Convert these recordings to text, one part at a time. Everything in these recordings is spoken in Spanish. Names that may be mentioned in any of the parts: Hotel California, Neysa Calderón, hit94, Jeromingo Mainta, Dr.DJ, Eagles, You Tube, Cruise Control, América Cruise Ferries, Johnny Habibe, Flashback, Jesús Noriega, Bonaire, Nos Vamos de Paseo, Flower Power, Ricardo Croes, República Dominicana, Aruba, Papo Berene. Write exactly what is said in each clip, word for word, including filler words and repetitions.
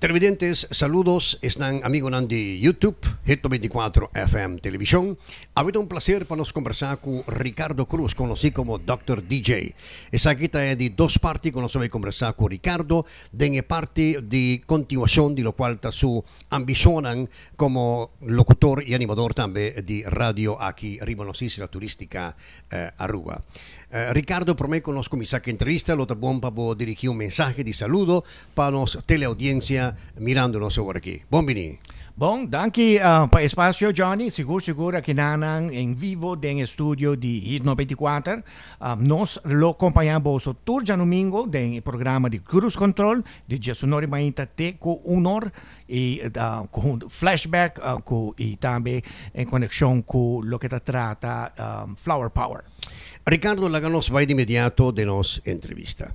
Televidentes, saludos. Están amigo Nandi YouTube, Hit noventa y cuatro F M Televisión. Ha habido un placer para nos conversar con Ricardo Croes, conocido como doctor D J. Essa guita é de dos partes que nós vamos conversar com Ricardo. De parte de continuação de lo cual su ambicionan como locutor e animador também de radio aqui arriba na isla turística eh, Aruba. Eh, Ricardo promete que nos comienza que entrevista. Lo tabón para dirigir un mensaje de saludo para nos teleaudiencia mirándonos sobre aquí. Bienvenido. Bom, danke uh, para espacio, Johnny. Seguro, seguro que nanan en vivo del estudio de Hit noventa y cuatro. Uh, nos lo acompañamos todo el domingo del programa de Cruise Control de Jesús Noriega. Te con honor y uh, con flashback uh, con, y también en conexión con lo que te trata um, Flower Power. Ricardo Laganos va de inmediato de nos entrevista.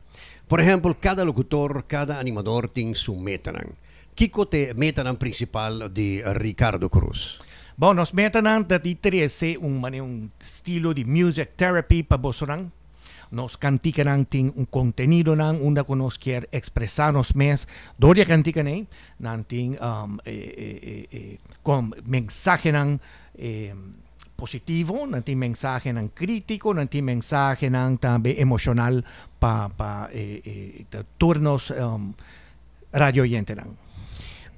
Por ejemplo, cada locutor, cada animador tiene su metanan. ¿Qué es el metanan principal de Ricardo Croes? Bueno, los metanan de interese un, un estilo de music therapy para vosotros. Nos cantican un contenido, una que nos quiere expresarnos más. Doria cantican, um, eh, eh, eh, con mensaje nan, eh, positivo, un mensaje nan crítico, un mensaje nan también emocional para pa, eh, eh, turnos um, radio oyente.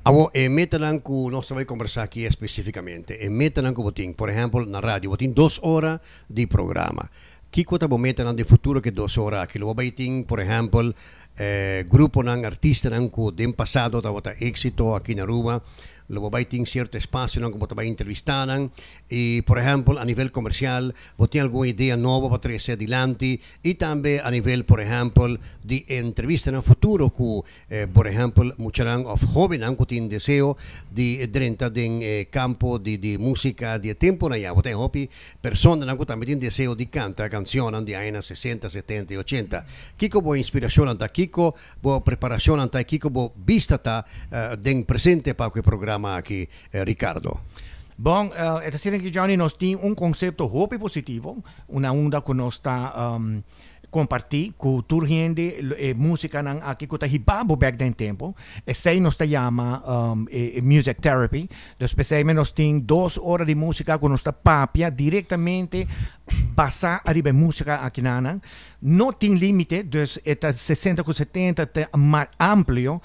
Ahora, el metanan que nos vamos a conversar aquí específicamente, el metanan que botín, por ejemplo, en la radio, botín dos horas de programa. ¿Qué cuota metanan de futuro que dos horas? Que lo botín, por ejemplo, eh, grupo nan, artista nan, que den pasado, tabota éxito aquí en Aruba. Luego va a tener cierto espacio, ¿no? Como te va a entrevistar, ¿no? Y por ejemplo a nivel comercial, ¿vos tenés alguna idea nueva para traerse adelante? Y también a nivel, por ejemplo, de entrevistas en el futuro, que, eh, por ejemplo, muchos jóvenes que tienen deseo de entrar en el campo de, de música de tiempo allá. ¿Vos tenés personas que también tienen deseo de cantar canciones de años sesenta, setenta, ochenta? ¿Qué como inspiración ante aquí? ¿Qué como preparación ante aquí? ¿Qué como vista está uh, en presente para el programa aquí, eh, Ricardo? Bueno, uh, es decir que Johnny nos tiene un concepto muy positivo, una onda que nos está um, compartir con tu gente, eh, música nan, aquí que está hipando back en tiempo. Ese nos te llama um, eh, music therapy. Después nos tiene dos horas de música con nuestra papia directamente basada arriba en música aquí nanan. No tiene límite, entonces está sesenta con setenta, está más amplio.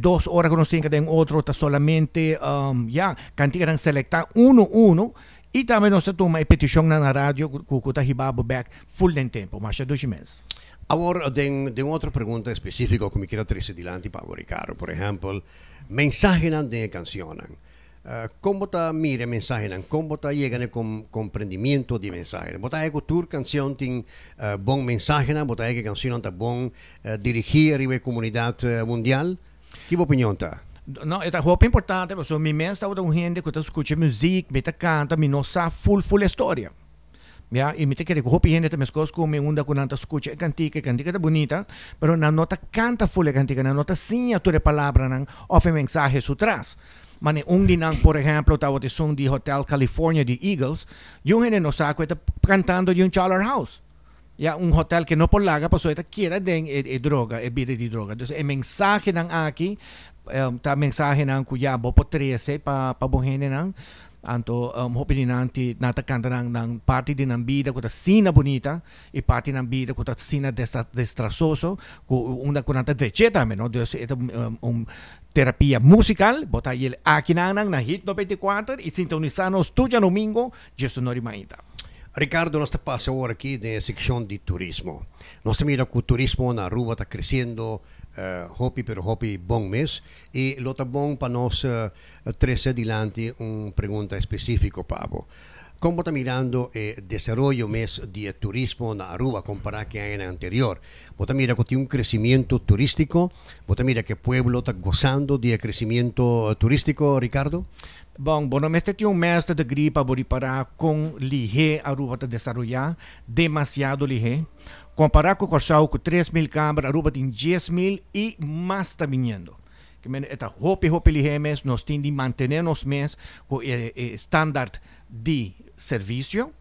Dos horas que nos tienen que tener otro, está solamente, um, ya, cantidad de selecta uno, uno. Y también nos toma petición en la radio, Cucuta Hibabo back full en tiempo, más de dos meses. Ahora, de, de otra pregunta específica que me quiero traer adelante para Ricardo, por ejemplo, mensajes de canciones. Uh, ¿Cómo te mira mensajes? ¿Cómo te llega el com, comprendimiento de mensajes? ¿Vos sabés que tu canción tiene uh, buen mensaje? ¿Vos sabés que la canción está buen uh, dirigida a la comunidad uh, mundial? ¿Qué opinión está? No, es muy importante, porque mi mente está con gente que escucha música, me canta, me no sabe full, full historia. ¿Ya? Y me te quiere que mucha gente te me escucha como una que escucha cantica, cantica está bonita, pero no nota canta full cantica, no nota sin tu palabra, o mensaje su atrás. Mane un dinan, por ejemplo, tavo de son de Hotel California de Eagles, y un gente no sabe que está cantando de un Charler House. Ya, un hotel que no por larga, pues ahorita quiere den e, e droga, el vida de droga. Entonces, el mensaje dan aquí, um, ta mensaje dan cuya bopo trece para pa bojene dan, anto um, hopinante nata canta dan, dan parte de nan vida con ta sina bonita y parte de nan vida con ta sina destrazoso, con una con nata recheta, ¿no? Entonces, es um, um, terapia musical, bota y el aquí nan na Hit noventa y cuatro y sintonizanos tuya domingo, Jesús Noriega. Ricardo, nos pasa ahora aquí de sección de turismo. Nos mira que el turismo en Aruba está creciendo, uh, hopi, pero hopi, bon mes. Y lo está bon para nos uh, traer adelante una pregunta específica, Pablo. ¿Cómo está mirando el eh, desarrollo mes de turismo en Aruba comparado con el año anterior? ¿Vos mira que tiene un crecimiento turístico? ¿Vos mira que el pueblo está gozando de crecimiento turístico, Ricardo? Bom, bom, este tem um mestre de gripe para parar com ligé Aruba para desenvolver, demasiado ligé. Comparar com o Corsal, com três mil câmeras, Aruba tem dez mil e mais está vindo. Está hopi, hopi ligé mas nós temos de manter nos meses com o estándar de serviço,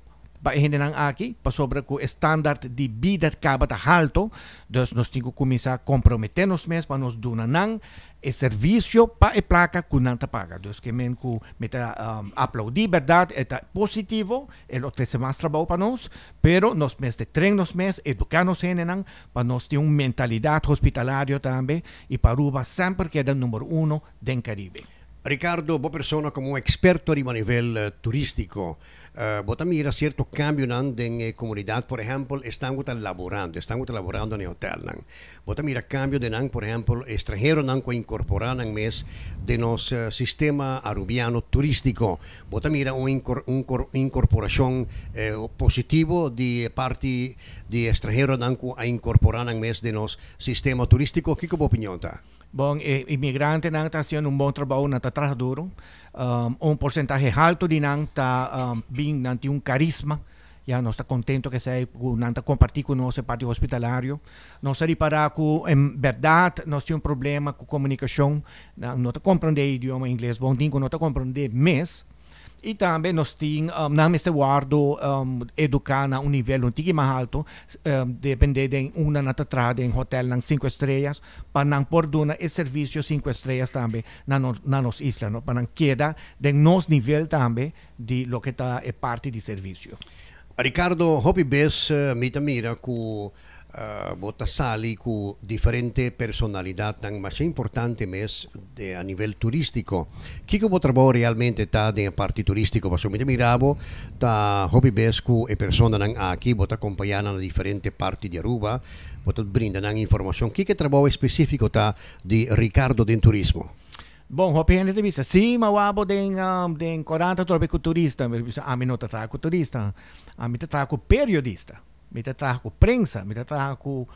hindi ng aki, pasobra ko standard di bidat kabat halto, dus nos tingo kumisa comprometernos mes pa nos duna ng e servicio pa e placa kunanta paga. Dus que men ku meta um, aplaudi, verdad, eta positivo, el otrese mas trabaho pa nos, pero nos mes de tren nos mes educanos henenang pa nos ti un mentalidad hospitalario tambe e pa Aruba sempre queda numero uno den Caribe. Ricardo, boa persona como experto a nivel uh, turístico, uh, bota mira cierto cambio nan, en eh, comunidad, por ejemplo, están laborando, están laborando en hotel nan. Bota mira cambio de nan, por ejemplo, extranjero nan que incorporan nan mes de nos uh, sistema arubiano turístico. Bota mira un, incor, un cor, incorporación eh, positivo de parte de extranjero nan que a incorporan nan mes de nos sistema turístico. ¿Qué como opinión ta? Bom, imigrante nang está haciendo un bom trabalho na tá atrás duro, um, um porcentaje alto de nang tá um, bem nang tem um carisma, já nós está contento que sei nang tá compartir com nosso parte hospitalário, nós está reparar que em verdade nós tem um problema com comunicação, não está compreender idioma inglês, bom digo não está compreender mês. E também nós temos, um, na mesma guardo, um, educar a um nível um tique mais alto, um, dependendo de uma natatrada em hotel nas cinco estrelas, para não por dona e serviço cinco estrelas também na, no, na nossa isla, no? Para não queda de nosso nível também de lo que está é parte de serviço. Ricardo, hopi bes, uh, mita mira ku uh, bota sali ku diferente personalidad tan más importante mes de, a nivel turístico. ¿Qué como trabajo realmente está de parte turístico? Paso mita mirabo, ta hopi bes ku e persona nan aquí, bota acompañan a diferente parte de Aruba, bota brindan nan información. ¿Qué que trabajo específico está de Ricardo de turismo? Bom, hopi en entrevista. Sim, mas eu vou ter quarenta turista. A mim não está com turista. A mim está com periodista. A mim está com prensa. A mim está com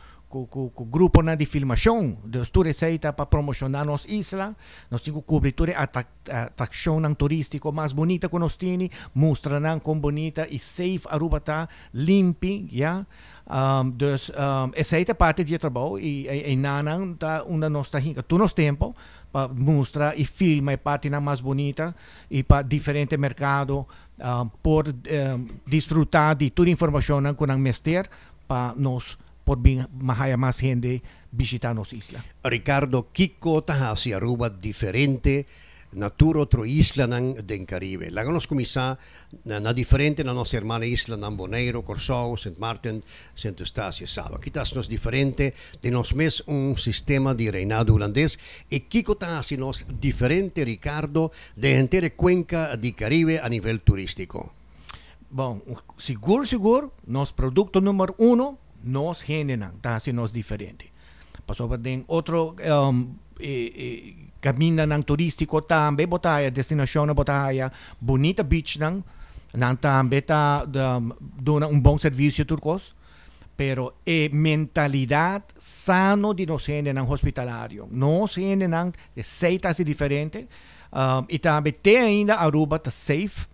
grupo de filmação. Dos turistas para promocionar nossa isla. Nós temos que cobrir toda a atração turística mais bonita que nós temos. Mostrar como bonita e safe Aruba está limpa, já. Um, dus, um, essa é a parte de trabalho e, e, e nanan tá uma nossa rica todo nosso tempo para mostrar e filmar a parte mais bonita e para diferente mercado um, por um, desfrutar de toda a informação que nós mestre para nós por bem mais mais gente visitar nossa isla. Ricardo, que cota hacia Aruba diferente natura otro isla nan den Caribe. La nos comisa na, na diferente na nossa hermana isla nan Bonaire, Corsou, Saint Martin, Saint Eustace, Saba. Quitas nos diferente de nos mes un sistema de reinado holandés e quicotasi nos diferente Ricardo de entera cuenca de Caribe a nivel turístico. Bom, seguro, seguro, nos producto número uno nos generan, tasi nos diferente. Pasó por den otro um, e, e, camina nang turístico tambe botaya destinación botaya bonita beach nang nang tambe ta dona un bom servicio turcos pero e mentalidad sano de nos gente nang hospitalario nos gente nang de seitas diferente um, e tambe te ainda Aruba ta safe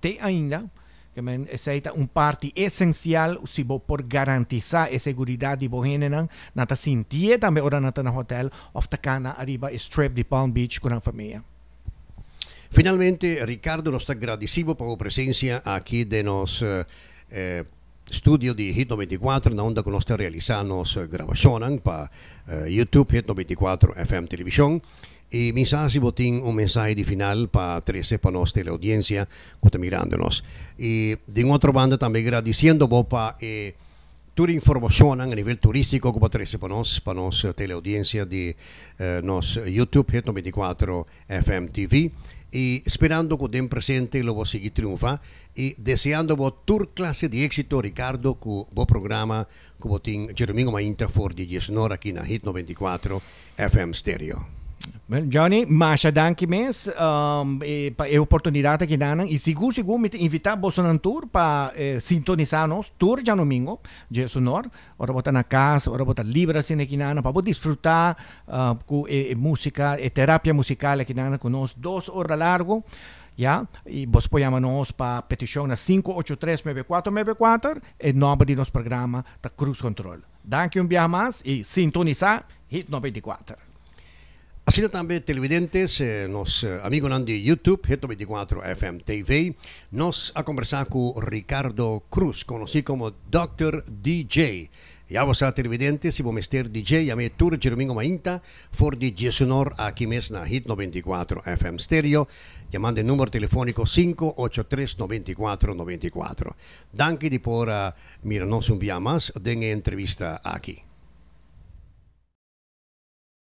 te ainda que men aceita un parte esencial si bo por garantizar e seguridad de bohenenan nata sintie tambe ora nata na hotel of Takana Arriba Strip de Palm Beach con la familia. Finalmente Ricardo nos está agradecido por su presencia aquí de nos eh, estudio de Hit noventa y cuatro, na onda que nos está realizando grabaciones para eh, YouTube Hit noventa y cuatro F M Televisión. Y mensaje, si botín, un mensaje de final para trece para nuestra audiencia que está mirándonos. Y de otra banda también agradeciendo vos para eh, toda información a nivel turístico que trece para nos, para nuestra teleaudiencia de eh, nos YouTube Hit noventa y cuatro F M T V. Y esperando que den presente lo vos seguir triunfa y deseando vos tour clase de éxito Ricardo con vos programa que botín Jeromingo Mainta for de Jesús Noriega aquí en Hit noventa y cuatro F M Stereo. Well, Johnny, masha danki mes um, e, pa, e oportunidade que danan e seguro seguro me invitar bolson an tour para eh, sintonizarnos tour já domingo de sonor ora botar na casa ora botar libra cine que nana para desfrutar uh, com e, e música e terapia musical que nana com nós duas horas largo. Yeah? E vos podemos para petição na cinco oito três, nove quatro nove quatro e nome de nosso programa da Cruise Control. Danke um bia mais e sintonizar Hit noventa e quatro. Así también televidentes, eh, nos eh, amigos de YouTube, Hit noventa y cuatro F M T V, nos ha conversado con Ricardo Croes, conocido como doctor D J. Ya vos a televidentes, y vos mister D J, ya me tour Jeromingo Mainta, for de Jesús Noriega, aquí mes na Hit noventa y cuatro F M Stereo, llamando el número telefónico cinco ocho tres, noventa y cuatro noventa y cuatro. Danke por uh, mirarnos un día más, den entrevista aquí.